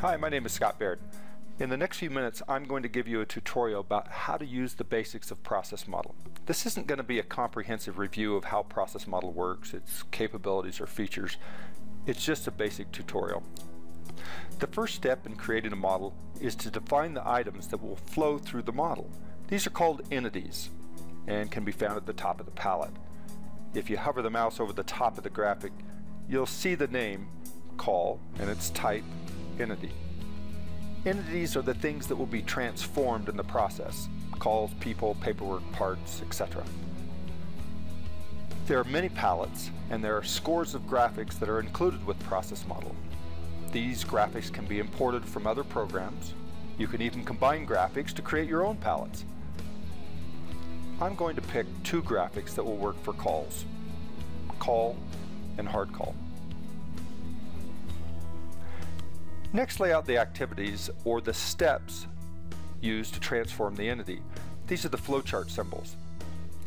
Hi, my name is Scott Baird. In the next few minutes, I'm going to give you a tutorial about how to use the basics of Process Model. This isn't going to be a comprehensive review of how Process Model works, its capabilities or features. It's just a basic tutorial. The first step in creating a model is to define the items that will flow through the model. These are called entities and can be found at the top of the palette. If you hover the mouse over the top of the graphic, you'll see the name, call, and its type, entity. Entities are the things that will be transformed in the process. Calls, people, paperwork, parts, etc. There are many palettes, and there are scores of graphics that are included with Process Model. These graphics can be imported from other programs. You can even combine graphics to create your own palettes. I'm going to pick two graphics that will work for calls: call and hard call. Next, lay out the activities or the steps used to transform the entity. These are the flowchart symbols.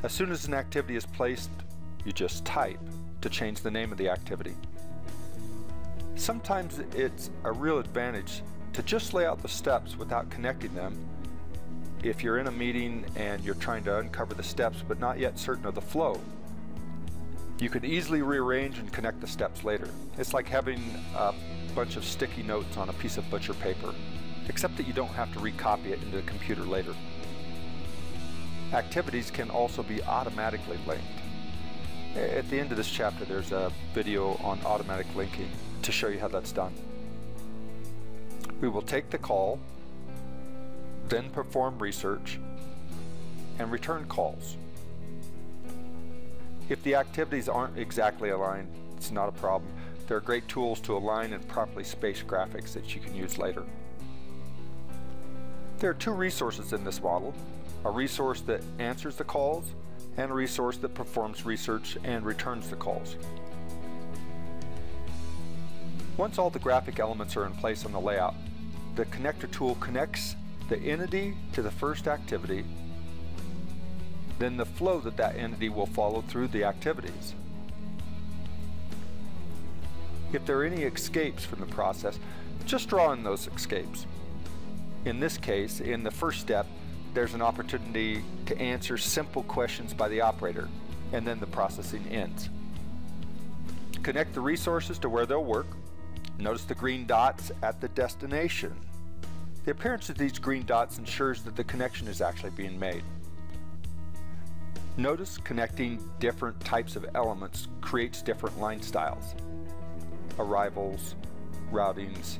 As soon as an activity is placed, you just type to change the name of the activity. Sometimes it's a real advantage to just lay out the steps without connecting them. If you're in a meeting and you're trying to uncover the steps but not yet certain of the flow, you could easily rearrange and connect the steps later. It's like having a bunch of sticky notes on a piece of butcher paper, except that you don't have to recopy it into the computer later. Activities can also be automatically linked. At the end of this chapter, there's a video on automatic linking to show you how that's done. We will take the call, then perform research, and return calls. If the activities aren't exactly aligned, it's not a problem. There are great tools to align and properly space graphics that you can use later. There are two resources in this model: a resource that answers the calls and a resource that performs research and returns the calls. Once all the graphic elements are in place on the layout, the connector tool connects the entity to the first activity, then the flow that entity will follow through the activities. If there are any escapes from the process, just draw in those escapes. In this case, in the first step, there's an opportunity to answer simple questions by the operator, and then the processing ends. Connect the resources to where they'll work. Notice the green dots at the destination. The appearance of these green dots ensures that the connection is actually being made. Notice connecting different types of elements creates different line styles: arrivals, routings,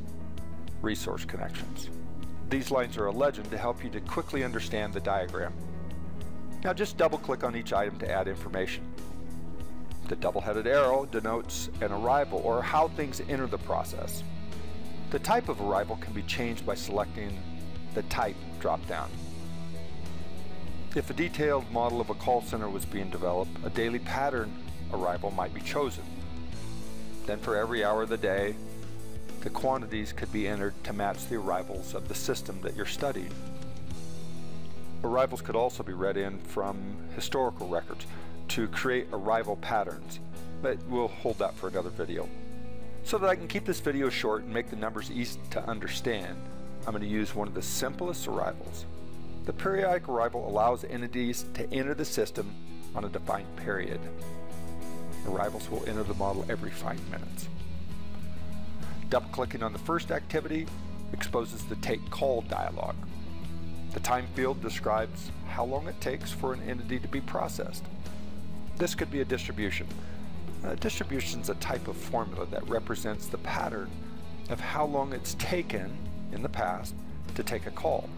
resource connections. These lines are a legend to help you to quickly understand the diagram. Now just double-click on each item to add information. The double-headed arrow denotes an arrival, or how things enter the process. The type of arrival can be changed by selecting the type drop-down. If a detailed model of a call center was being developed, a daily pattern arrival might be chosen. Then for every hour of the day, the quantities could be entered to match the arrivals of the system that you're studying. Arrivals could also be read in from historical records to create arrival patterns, but we'll hold that for another video. So that I can keep this video short and make the numbers easy to understand, I'm going to use one of the simplest arrivals. The periodic arrival allows entities to enter the system on a defined period. Arrivals will enter the model every 5 minutes. Double-clicking on the first activity exposes the take call dialog. The time field describes how long it takes for an entity to be processed. This could be a distribution. A distribution is a type of formula that represents the pattern of how long it's taken in the past to take a call.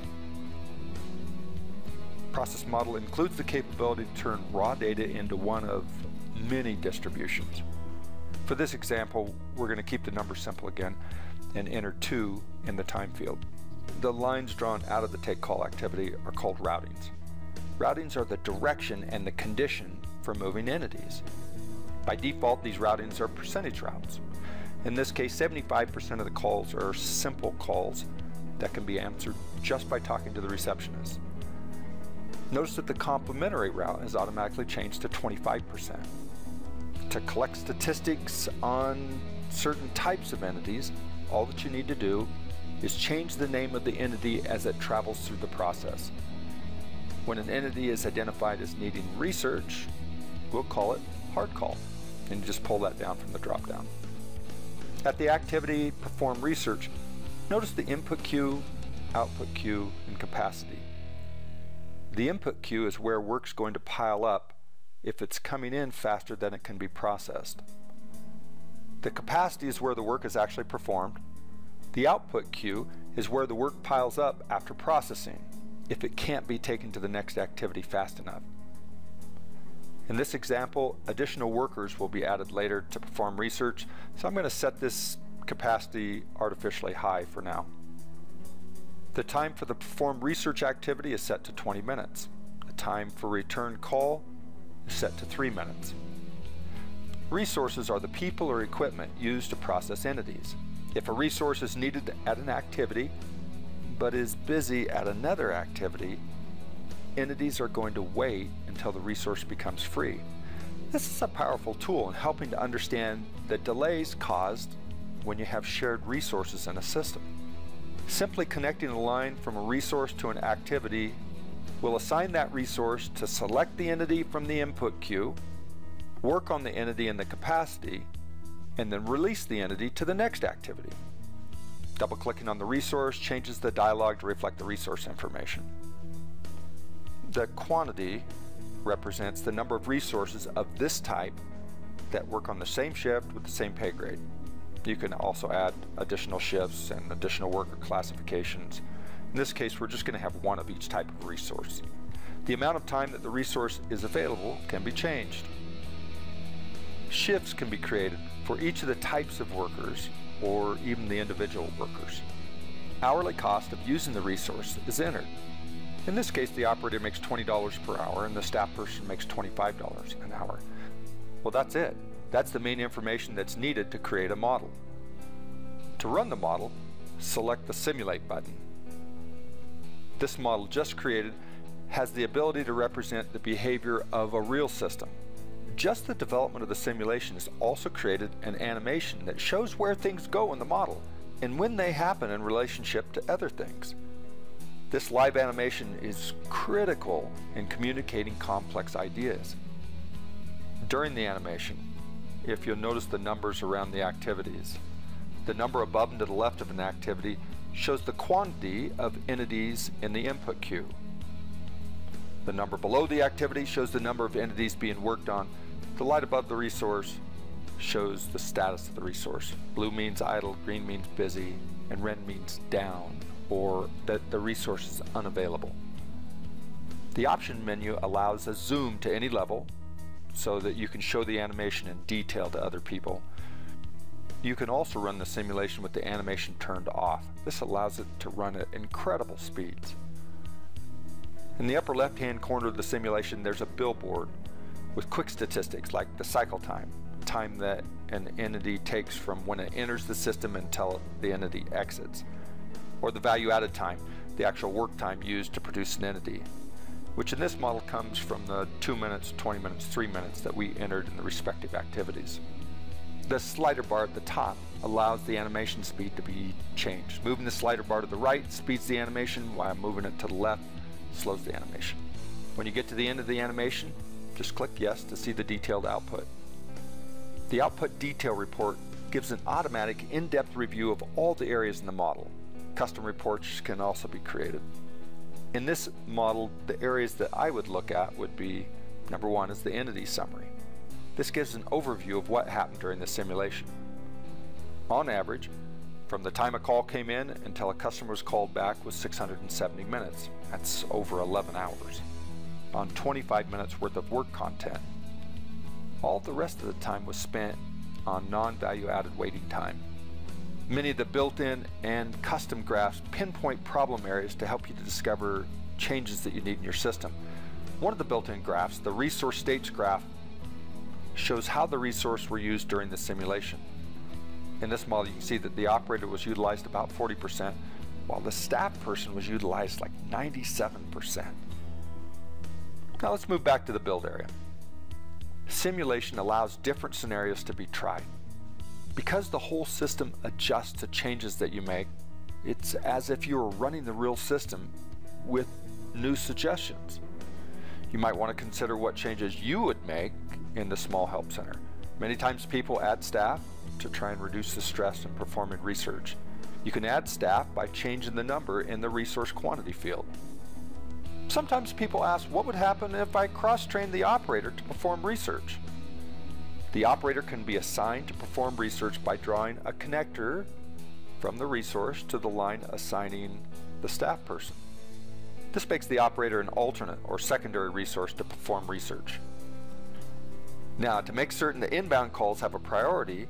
Process Model includes the capability to turn raw data into one of many distributions. For this example, we're going to keep the number simple again and enter 2 in the time field. The lines drawn out of the take call activity are called routings. Routings are the direction and the condition for moving entities. By default, these routings are percentage routes. In this case, 75% of the calls are simple calls that can be answered just by talking to the receptionist. Notice that the complementary route is automatically changed to 25%. To collect statistics on certain types of entities, all that you need to do is change the name of the entity as it travels through the process. When an entity is identified as needing research, we'll call it hard call, and you just pull that down from the drop-down. At the activity perform research, notice the input queue, output queue, and capacity. The input queue is where work's going to pile up if it's coming in faster than it can be processed. The capacity is where the work is actually performed. The output queue is where the work piles up after processing, if it can't be taken to the next activity fast enough. In this example, additional workers will be added later to perform research, so I'm going to set this capacity artificially high for now. The time for the performed research activity is set to 20 minutes. The time for return call is set to 3 minutes. Resources are the people or equipment used to process entities. If a resource is needed at an activity, but is busy at another activity, entities are going to wait until the resource becomes free. This is a powerful tool in helping to understand the delays caused when you have shared resources in a system. Simply connecting a line from a resource to an activity will assign that resource to select the entity from the input queue, work on the entity and the capacity, and then release the entity to the next activity. Double-clicking on the resource changes the dialog to reflect the resource information. The quantity represents the number of resources of this type that work on the same shift with the same pay grade. You can also add additional shifts and additional worker classifications. In this case, we're just going to have one of each type of resource. The amount of time that the resource is available can be changed. Shifts can be created for each of the types of workers or even the individual workers. Hourly cost of using the resource is entered. In this case, the operator makes $20 per hour and the staff person makes $25 an hour. Well, that's it. That's the main information that's needed to create a model. To run the model, select the Simulate button. This model just created has the ability to represent the behavior of a real system. Just the development of the simulation has also created an animation that shows where things go in the model and when they happen in relationship to other things. This live animation is critical in communicating complex ideas. During the animation, if you'll notice the numbers around the activities, the number above and to the left of an activity shows the quantity of entities in the input queue. The number below the activity shows the number of entities being worked on. The light above the resource shows the status of the resource. Blue means idle, green means busy, and red means down, or that the resource is unavailable. The option menu allows a zoom to any level so that you can show the animation in detail to other people. You can also run the simulation with the animation turned off. This allows it to run at incredible speeds. In the upper left-hand corner of the simulation, there's a billboard with quick statistics like the cycle time, time that an entity takes from when it enters the system until the entity exits, or the value-added time, the actual work time used to produce an entity, which in this model comes from the 2 minutes, 20 minutes, 3 minutes that we entered in the respective activities. The slider bar at the top allows the animation speed to be changed. Moving the slider bar to the right speeds the animation, while moving it to the left slows the animation. When you get to the end of the animation, just click yes to see the detailed output. The output detail report gives an automatic in-depth review of all the areas in the model. Custom reports can also be created. In this model, the areas that I would look at would be, number one is the entity summary. This gives an overview of what happened during the simulation. On average, from the time a call came in until a customer was called back was 670 minutes. That's over 11 hours on 25 minutes worth of work content. All the rest of the time was spent on non-value added waiting time. Many of the built-in and custom graphs pinpoint problem areas to help you to discover changes that you need in your system. One of the built-in graphs, the resource states graph, shows how the resource were used during the simulation. In this model, you can see that the operator was utilized about 40%, while the staff person was utilized like 97%. Now let's move back to the build area. Simulation allows different scenarios to be tried. Because the whole system adjusts to changes that you make, It's as if you were running the real system with new suggestions. You might want to consider what changes you would make in the small help center. Many times people add staff to try and reduce the stress in performing research. You can add staff by changing the number in the resource quantity field. Sometimes people ask, what would happen if I cross-trained the operator to perform research? The operator can be assigned to perform research by drawing a connector from the resource to the line assigning the staff person. This makes the operator an alternate or secondary resource to perform research. Now, to make certain the inbound calls have a priority,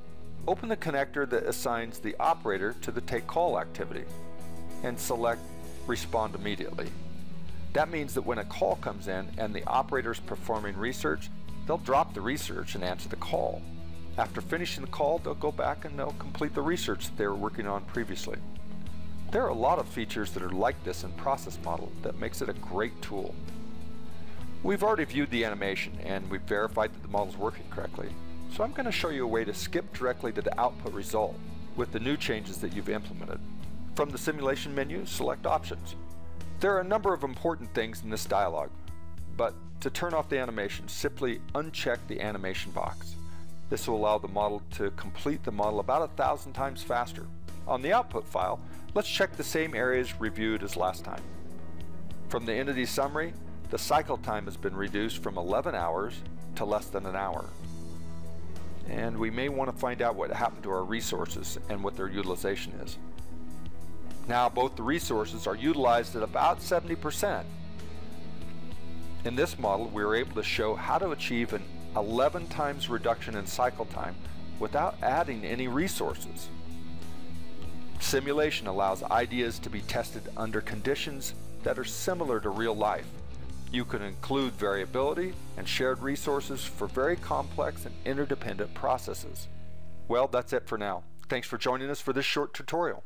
open the connector that assigns the operator to the take call activity and select respond immediately. That means that when a call comes in and the operator's performing research, they'll drop the research and answer the call. After finishing the call, they'll go back and they'll complete the research that they were working on previously. There are a lot of features that are like this in Process Model that makes it a great tool. We've already viewed the animation and we've verified that the model's working correctly. So I'm going to show you a way to skip directly to the output result with the new changes that you've implemented. From the simulation menu, select options. There are a number of important things in this dialog, but to turn off the animation, simply uncheck the animation box. This will allow the model to complete the model about 1,000 times faster. On the output file, let's check the same areas reviewed as last time. From the entity summary, the cycle time has been reduced from 11 hours to less than an hour. And we may want to find out what happened to our resources and what their utilization is. Now both the resources are utilized at about 70%. In this model, we were able to show how to achieve an 11 times reduction in cycle time without adding any resources. Simulation allows ideas to be tested under conditions that are similar to real life. You can include variability and shared resources for very complex and interdependent processes. Well, that's it for now. Thanks for joining us for this short tutorial.